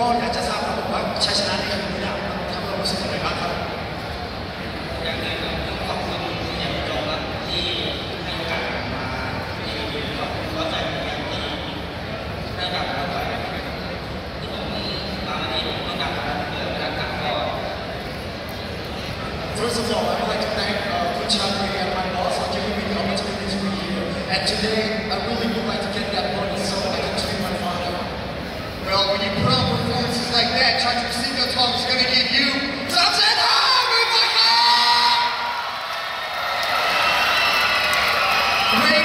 First of all, I would like to thank Kuncha and my boss for giving me the opportunity to be here. And today, I really would like to get that money so I can treat my father. Well, when you put on performances like that, try to receive your talk is going to give you something. Great!